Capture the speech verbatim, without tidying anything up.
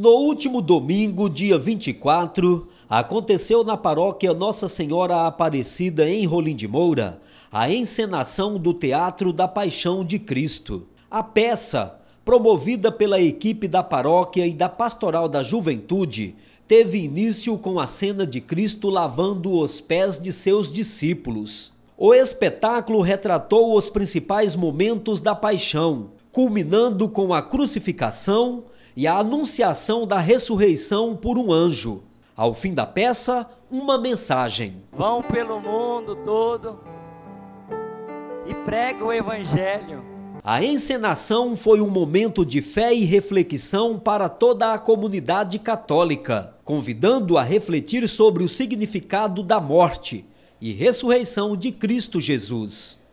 No último domingo, dia vinte e quatro, aconteceu na paróquia Nossa Senhora Aparecida, em Rolim de Moura, a encenação do Teatro da Paixão de Cristo. A peça, promovida pela equipe da paróquia e da Pastoral da Juventude, teve início com a cena de Cristo lavando os pés de seus discípulos. O espetáculo retratou os principais momentos da paixão, culminando com a crucificação e a anunciação da ressurreição por um anjo. Ao fim da peça, uma mensagem. Vão pelo mundo todo e pregam o evangelho. A encenação foi um momento de fé e reflexão para toda a comunidade católica, convidando a refletir sobre o significado da morte e ressurreição de Cristo Jesus.